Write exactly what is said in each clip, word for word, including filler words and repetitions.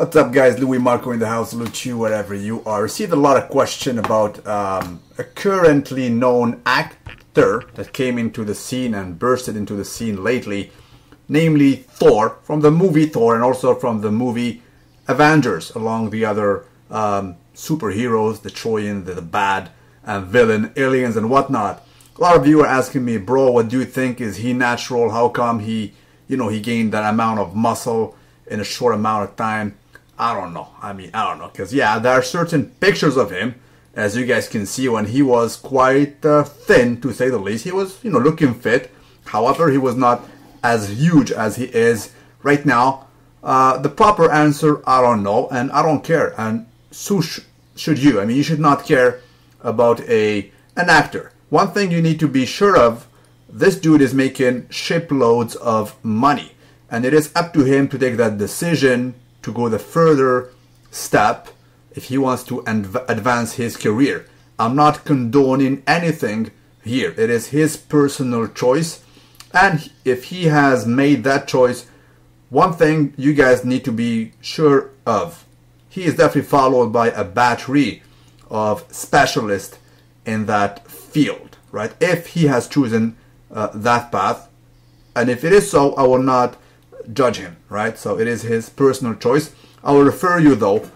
What's up, guys? Luimarco in the house, Luchu, wherever you are. Received a lot of question about um, a currently known actor that came into the scene and bursted into the scene lately, namely Thor, from the movie Thor and also from the movie Avengers, along the other um, superheroes, the Trojan, the, the bad and villain, aliens and whatnot. A lot of you are asking me, bro, what do you think? Is he natural? How come he, you know, he gained that amount of muscle in a short amount of time? I don't know. I mean, I don't know. Because, yeah, there are certain pictures of him, as you guys can see, when he was quite uh, thin, to say the least. He was, you know, looking fit. However, he was not as huge as he is right now. Uh, the proper answer, I don't know, and I don't care. And so sh should you. I mean, you should not care about a an actor. One thing you need to be sure of, this dude is making shiploads of money. And it is up to him to take that decision to go the further step if he wants to advance his career. I'm not condoning anything here. It is his personal choice. And if he has made that choice, one thing you guys need to be sure of, he is definitely followed by a battery of specialists in that field, right? If he has chosen uh, that path, and if it is so, I will not judge him, right? So it is his personal choice. I will refer you, though,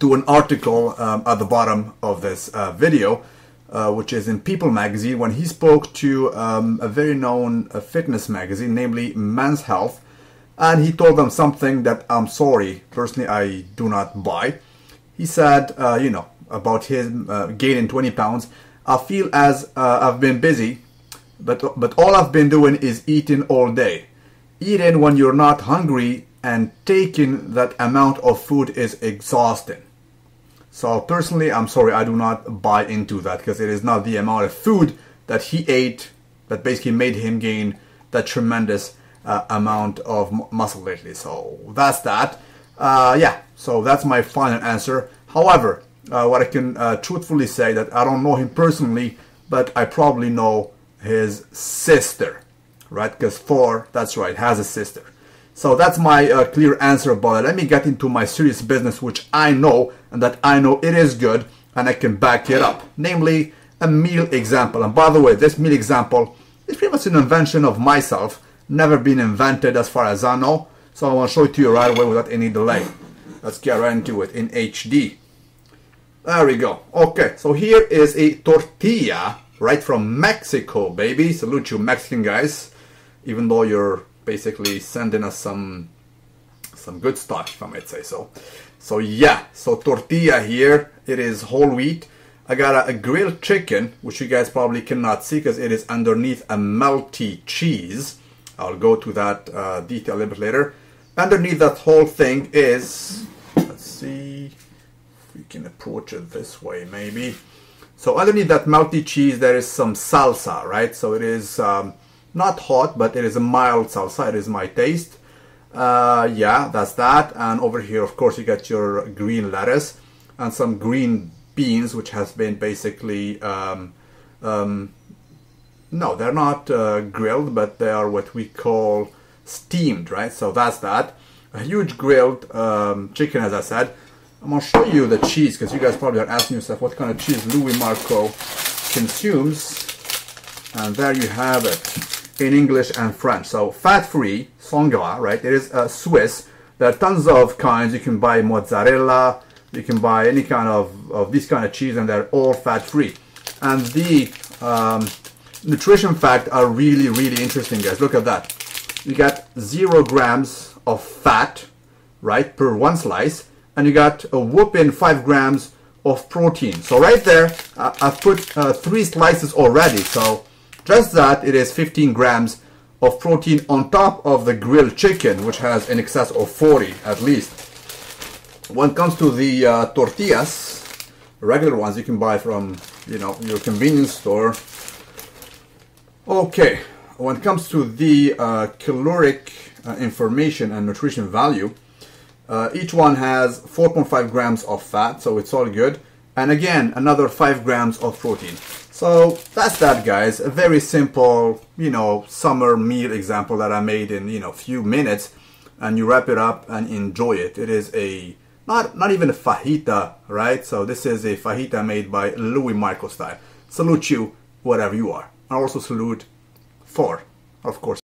to an article um, at the bottom of this uh, video, uh, which is in People magazine, when he spoke to um, a very known uh, fitness magazine, namely Men's Health, and he told them something that, I'm sorry, personally, I do not buy. He said, uh, you know, about his uh, gain in twenty pounds, I feel as uh, I've been busy, but, but all I've been doing is eating all day. Eating when you're not hungry and taking that amount of food is exhausting. So personally, I'm sorry, I do not buy into that, because it is not the amount of food that he ate that basically made him gain that tremendous uh, amount of m muscle lately. So that's that. Uh, yeah, so that's my final answer. However, uh, what I can uh, truthfully say that I don't know him personally, but I probably know his sister. Right, because Thor, that's right, has a sister. So that's my uh, clear answer about it. Let me get into my serious business, which I know, and that I know it is good, and I can back it up. Namely, a meal example. And by the way, this meal example is pretty much an invention of myself, never been invented as far as I know. So I want to show it to you right away without any delay. Let's get right into it in H D. There we go. Okay, so here is a tortilla, right, from Mexico, baby. Salute you Mexican guys. Even though you're basically sending us some some good stuff, if I might say so. So yeah, so tortilla here, it is whole wheat. I got a, a grilled chicken, which you guys probably cannot see because it is underneath a melty cheese. I'll go to that uh, detail a little bit later. Underneath that whole thing is, let's see if we can approach it this way maybe. So underneath that melty cheese, there is some salsa, right? So it is um, not hot, but it is a mild salsa. It is my taste. Uh, yeah, that's that. And over here, of course, you get your green lettuce and some green beans, which has been basically, um, um, no, they're not uh, grilled, but they are what we call steamed, right? So that's that. A huge grilled um, chicken, as I said. I'm going to show you the cheese, because you guys probably are asking yourself what kind of cheese Luimarco consumes. And there you have it, in English and French. So fat-free, sans gras, right? It is uh, Swiss. There are tons of kinds. You can buy mozzarella, you can buy any kind of, of this kind of cheese, and they're all fat-free. And the um, nutrition facts are really, really interesting, guys. Look at that. You got zero grams of fat, right, per one slice. And you got a whooping five grams of protein. So right there, uh, I've put uh, three slices already. So just that, it is fifteen grams of protein on top of the grilled chicken, which has in excess of forty at least. When it comes to the uh, tortillas, regular ones you can buy from, you know, your convenience store. Okay, when it comes to the uh, caloric uh, information and nutrition value, Uh, each one has four point five grams of fat, so it's all good. And again, another five grams of protein. So that's that, guys. A very simple, you know, summer meal example that I made in, you know, few minutes. and you wrap it up and enjoy it. It is a not not even a fajita, right? So this is a fajita made by Luimarco style. Salute you, whatever you are. I also salute Thor, of course.